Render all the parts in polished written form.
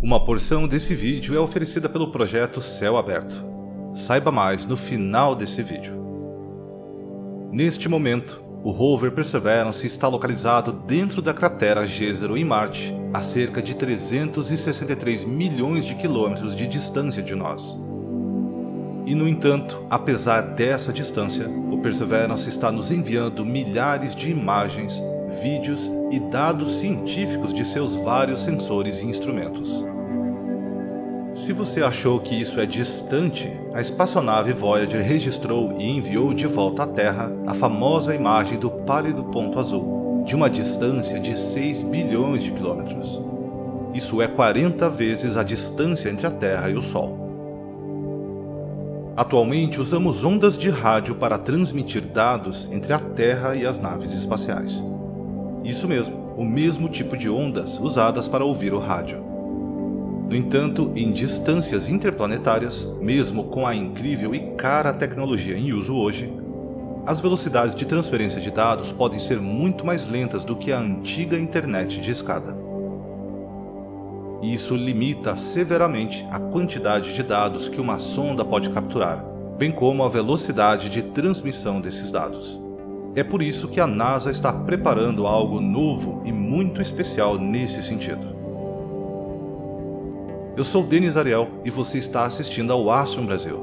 Uma porção desse vídeo é oferecida pelo Projeto Céu Aberto. Saiba mais no final desse vídeo. Neste momento, o rover Perseverance está localizado dentro da cratera Jezero em Marte, a cerca de 363 milhões de quilômetros de distância de nós. E no entanto, apesar dessa distância, o Perseverance está nos enviando milhares de imagens, vídeos e dados científicos de seus vários sensores e instrumentos. Se você achou que isso é distante, a espaçonave Voyager registrou e enviou de volta à Terra a famosa imagem do pálido ponto azul, de uma distância de 6 bilhões de quilômetros. Isso é 40 vezes a distância entre a Terra e o Sol. Atualmente usamos ondas de rádio para transmitir dados entre a Terra e as naves espaciais. Isso mesmo, o mesmo tipo de ondas usadas para ouvir o rádio. No entanto, em distâncias interplanetárias, mesmo com a incrível e cara tecnologia em uso hoje, as velocidades de transferência de dados podem ser muito mais lentas do que a antiga internet de escada. Isso limita severamente a quantidade de dados que uma sonda pode capturar, bem como a velocidade de transmissão desses dados. É por isso que a NASA está preparando algo novo e muito especial nesse sentido. Eu sou Denis Ariel e você está assistindo ao Astrum Brasil.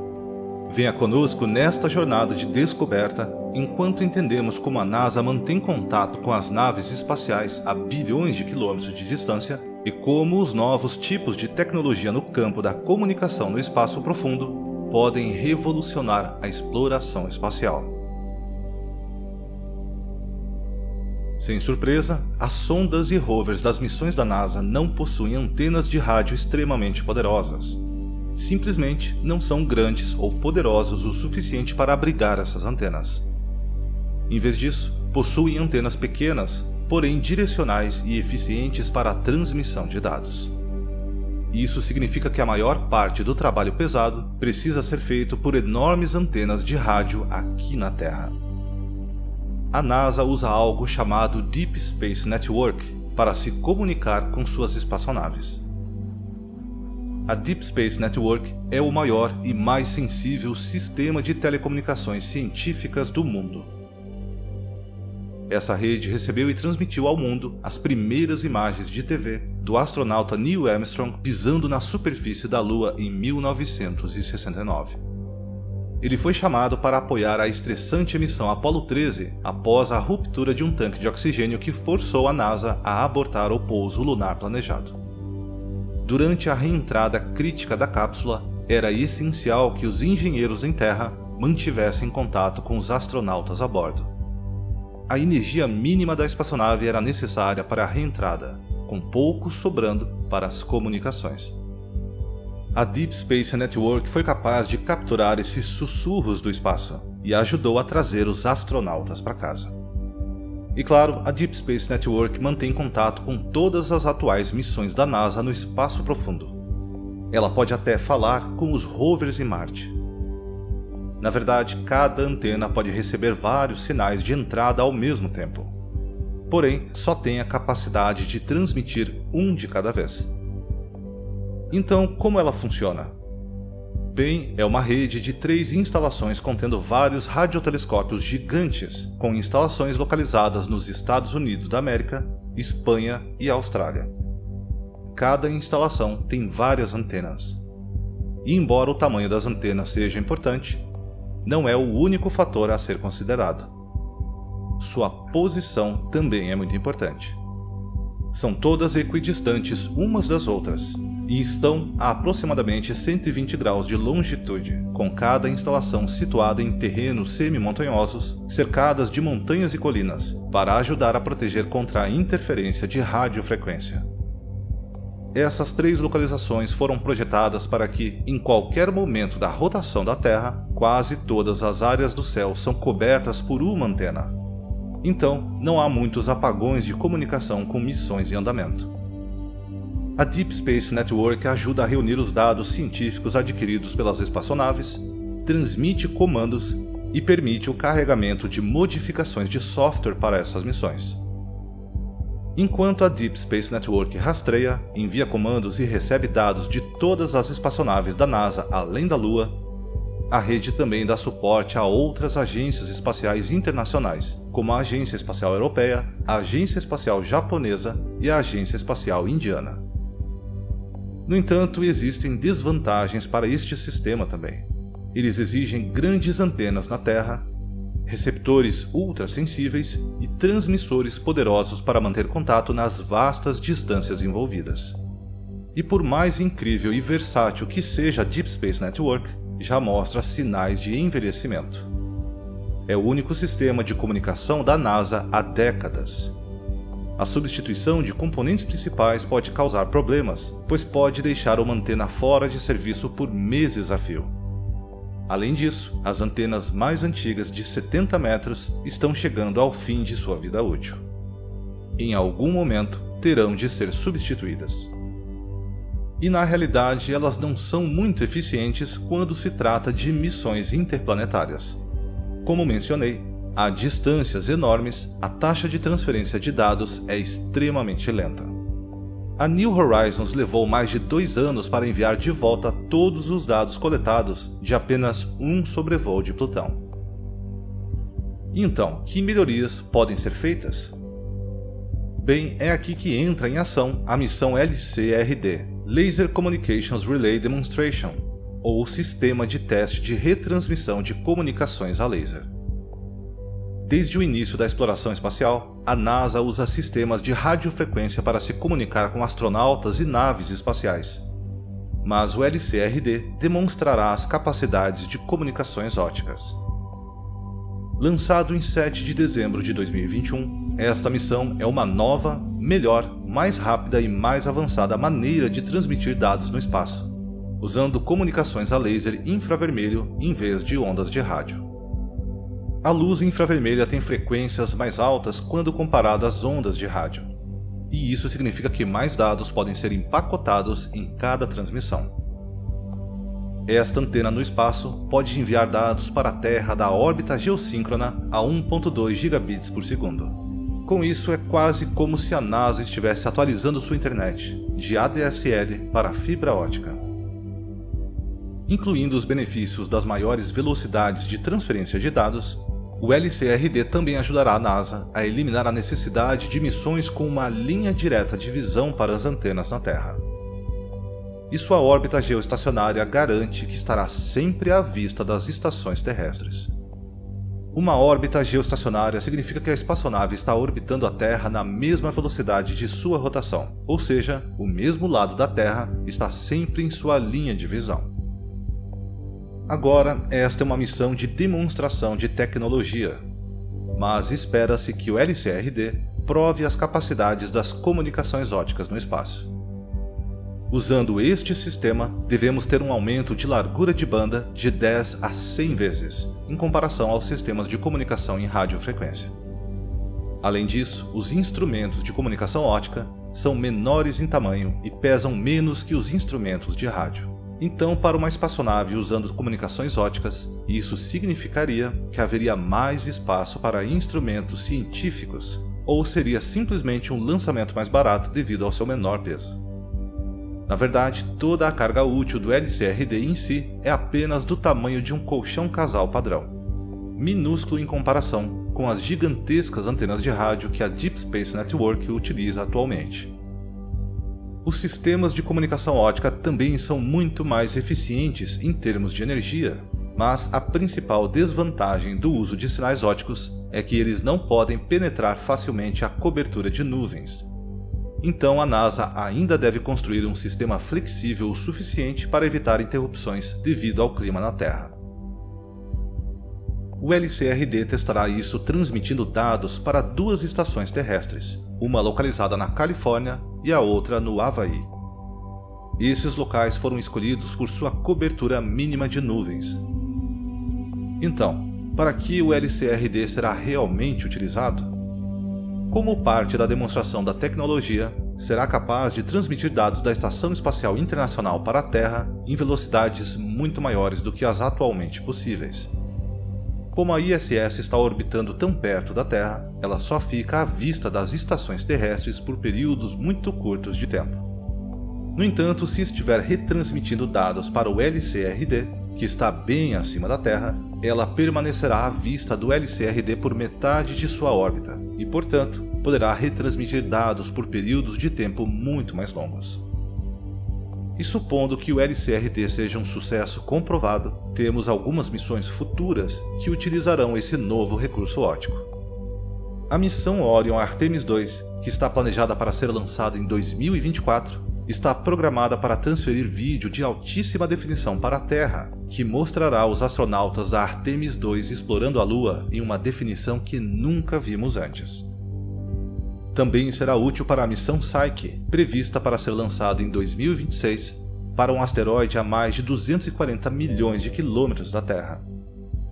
Venha conosco nesta jornada de descoberta, enquanto entendemos como a NASA mantém contato com as naves espaciais a bilhões de quilômetros de distância e como os novos tipos de tecnologia no campo da comunicação no espaço profundo podem revolucionar a exploração espacial. Sem surpresa, as sondas e rovers das missões da NASA não possuem antenas de rádio extremamente poderosas. Simplesmente não são grandes ou poderosos o suficiente para abrigar essas antenas. Em vez disso, possuem antenas pequenas, porém direcionais e eficientes para a transmissão de dados. Isso significa que a maior parte do trabalho pesado precisa ser feito por enormes antenas de rádio aqui na Terra. A NASA usa algo chamado Deep Space Network para se comunicar com suas espaçonaves. A Deep Space Network é o maior e mais sensível sistema de telecomunicações científicas do mundo. Essa rede recebeu e transmitiu ao mundo as primeiras imagens de TV do astronauta Neil Armstrong pisando na superfície da Lua em 1969. Ele foi chamado para apoiar a estressante missão Apollo 13 após a ruptura de um tanque de oxigênio que forçou a NASA a abortar o pouso lunar planejado. Durante a reentrada crítica da cápsula, era essencial que os engenheiros em terra mantivessem contato com os astronautas a bordo. A energia mínima da espaçonave era necessária para a reentrada, com pouco sobrando para as comunicações. A Deep Space Network foi capaz de capturar esses sussurros do espaço e ajudou a trazer os astronautas para casa. E claro, a Deep Space Network mantém contato com todas as atuais missões da NASA no espaço profundo. Ela pode até falar com os rovers em Marte. Na verdade, cada antena pode receber vários sinais de entrada ao mesmo tempo. Porém, só tem a capacidade de transmitir um de cada vez. Então, como ela funciona? Bem, é uma rede de 3 instalações contendo vários radiotelescópios gigantes, com instalações localizadas nos Estados Unidos da América, Espanha e Austrália. Cada instalação tem várias antenas. E embora o tamanho das antenas seja importante, não é o único fator a ser considerado. Sua posição também é muito importante. São todas equidistantes umas das outras e estão a aproximadamente 120 graus de longitude, com cada instalação situada em terrenos semi-montanhosos, cercadas de montanhas e colinas, para ajudar a proteger contra a interferência de radiofrequência. Essas 3 localizações foram projetadas para que, em qualquer momento da rotação da Terra, quase todas as áreas do céu são cobertas por uma antena. Então, não há muitos apagões de comunicação com missões em andamento. A Deep Space Network ajuda a reunir os dados científicos adquiridos pelas espaçonaves, transmite comandos e permite o carregamento de modificações de software para essas missões. enquanto a Deep Space Network rastreia, envia comandos e recebe dados de todas as espaçonaves da NASA além da Lua, a rede também dá suporte a outras agências espaciais internacionais, como a Agência Espacial Europeia, a Agência Espacial Japonesa e a Agência Espacial Indiana. No entanto, existem desvantagens para este sistema também. Eles exigem grandes antenas na Terra, receptores ultrassensíveis e transmissores poderosos para manter contato nas vastas distâncias envolvidas. E por mais incrível e versátil que seja a Deep Space Network, já mostra sinais de envelhecimento. É o único sistema de comunicação da NASA há décadas. A substituição de componentes principais pode causar problemas, pois pode deixar uma antena fora de serviço por meses a fio. Além disso, as antenas mais antigas de 70 metros estão chegando ao fim de sua vida útil. Em algum momento, terão de ser substituídas. E na realidade, elas não são muito eficientes quando se trata de missões interplanetárias. Como mencionei, a distâncias enormes, a taxa de transferência de dados é extremamente lenta. A New Horizons levou mais de 2 anos para enviar de volta todos os dados coletados de apenas um sobrevoo de Plutão. Então, que melhorias podem ser feitas? Bem, é aqui que entra em ação a missão LCRD, Laser Communications Relay Demonstration, ou o Sistema de Teste de Retransmissão de Comunicações a Laser. Desde o início da exploração espacial, a NASA usa sistemas de radiofrequência para se comunicar com astronautas e naves espaciais. Mas o LCRD demonstrará as capacidades de comunicações óticas. Lançado em 7 de dezembro de 2021, esta missão é uma nova, melhor, mais rápida e mais avançada maneira de transmitir dados no espaço, usando comunicações a laser infravermelho em vez de ondas de rádio. A luz infravermelha tem frequências mais altas quando comparada às ondas de rádio, e isso significa que mais dados podem ser empacotados em cada transmissão. Esta antena no espaço pode enviar dados para a Terra da órbita geossíncrona a 1.2 gigabits por segundo. Com isso, é quase como se a NASA estivesse atualizando sua internet, de ADSL para fibra ótica. Incluindo os benefícios das maiores velocidades de transferência de dados, o LCRD também ajudará a NASA a eliminar a necessidade de missões com uma linha direta de visão para as antenas na Terra. E sua órbita geoestacionária garante que estará sempre à vista das estações terrestres. Uma órbita geoestacionária significa que a espaçonave está orbitando a Terra na mesma velocidade de sua rotação, ou seja, o mesmo lado da Terra está sempre em sua linha de visão. Agora, esta é uma missão de demonstração de tecnologia, mas espera-se que o LCRD prove as capacidades das comunicações óticas no espaço. Usando este sistema, devemos ter um aumento de largura de banda de 10 a 100 vezes, em comparação aos sistemas de comunicação em radiofrequência. Além disso, os instrumentos de comunicação ótica são menores em tamanho e pesam menos que os instrumentos de rádio. Então, para uma espaçonave usando comunicações óticas, isso significaria que haveria mais espaço para instrumentos científicos, ou seria simplesmente um lançamento mais barato devido ao seu menor peso. Na verdade, toda a carga útil do LCRD em si é apenas do tamanho de um colchão casal padrão, minúsculo em comparação com as gigantescas antenas de rádio que a Deep Space Network utiliza atualmente. Os sistemas de comunicação ótica também são muito mais eficientes em termos de energia, mas a principal desvantagem do uso de sinais óticos é que eles não podem penetrar facilmente a cobertura de nuvens. Então a NASA ainda deve construir um sistema flexível o suficiente para evitar interrupções devido ao clima na Terra. O LCRD testará isso transmitindo dados para 2 estações terrestres, uma localizada na Califórnia e a outra no Havaí. Esses locais foram escolhidos por sua cobertura mínima de nuvens. Então, para que o LCRD será realmente utilizado? Como parte da demonstração da tecnologia, será capaz de transmitir dados da Estação Espacial Internacional para a Terra em velocidades muito maiores do que as atualmente possíveis. Como a ISS está orbitando tão perto da Terra, ela só fica à vista das estações terrestres por períodos muito curtos de tempo. No entanto, se estiver retransmitindo dados para o LCRD, que está bem acima da Terra, ela permanecerá à vista do LCRD por metade de sua órbita e, portanto, poderá retransmitir dados por períodos de tempo muito mais longos. E supondo que o LCRD seja um sucesso comprovado, temos algumas missões futuras que utilizarão esse novo recurso óptico. A missão Orion Artemis II, que está planejada para ser lançada em 2024, está programada para transferir vídeo de altíssima definição para a Terra, que mostrará os astronautas da Artemis II explorando a Lua em uma definição que nunca vimos antes. Também será útil para a missão Psyche, prevista para ser lançada em 2026, para um asteroide a mais de 240 milhões de quilômetros da Terra.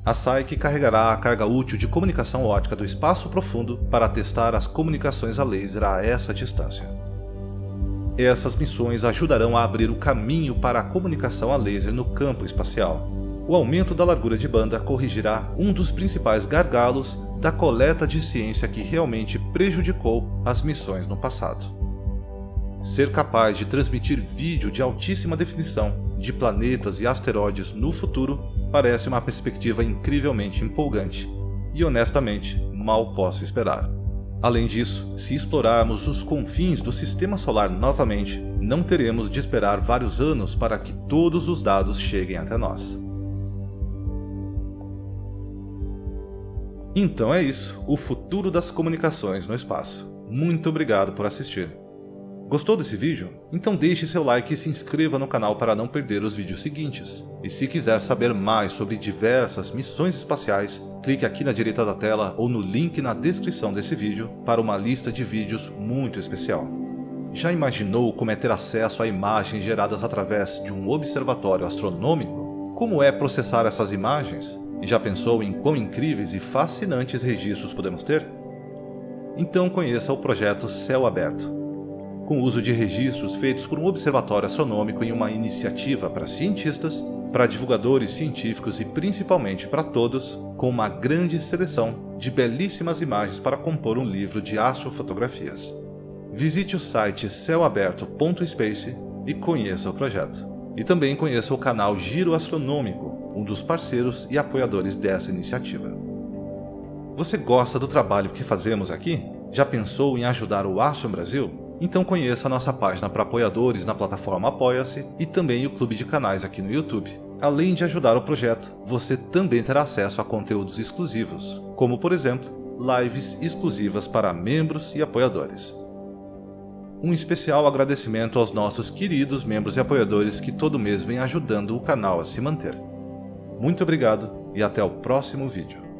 A Psyche carregará a carga útil de comunicação óptica do espaço profundo para testar as comunicações a laser a essa distância. Essas missões ajudarão a abrir o caminho para a comunicação a laser no campo espacial. O aumento da largura de banda corrigirá um dos principais gargalos da coleta de ciência que realmente prejudicou as missões no passado. Ser capaz de transmitir vídeo de altíssima definição de planetas e asteroides no futuro parece uma perspectiva incrivelmente empolgante, e honestamente, mal posso esperar. Além disso, se explorarmos os confins do Sistema Solar novamente, não teremos de esperar vários anos para que todos os dados cheguem até nós. Então é isso, o futuro das comunicações no espaço. Muito obrigado por assistir. Gostou desse vídeo? Então deixe seu like e se inscreva no canal para não perder os vídeos seguintes. E se quiser saber mais sobre diversas missões espaciais, clique aqui na direita da tela ou no link na descrição desse vídeo para uma lista de vídeos muito especial. Já imaginou como é ter acesso a imagens geradas através de um observatório astronômico? Como é processar essas imagens? E já pensou em quão incríveis e fascinantes registros podemos ter? Então conheça o Projeto Céu Aberto. Com o uso de registros feitos por um observatório astronômico em uma iniciativa para cientistas, para divulgadores científicos e principalmente para todos, com uma grande seleção de belíssimas imagens para compor um livro de astrofotografias. Visite o site céuaberto.space e conheça o projeto. E também conheça o canal Giro Astronômico, um dos parceiros e apoiadores dessa iniciativa. Você gosta do trabalho que fazemos aqui? Já pensou em ajudar o Astrum Brasil? Então conheça a nossa página para apoiadores na plataforma Apoia-se e também o clube de canais aqui no YouTube. Além de ajudar o projeto, você também terá acesso a conteúdos exclusivos, como por exemplo, lives exclusivas para membros e apoiadores. Um especial agradecimento aos nossos queridos membros e apoiadores que todo mês vêm ajudando o canal a se manter. Muito obrigado e até o próximo vídeo.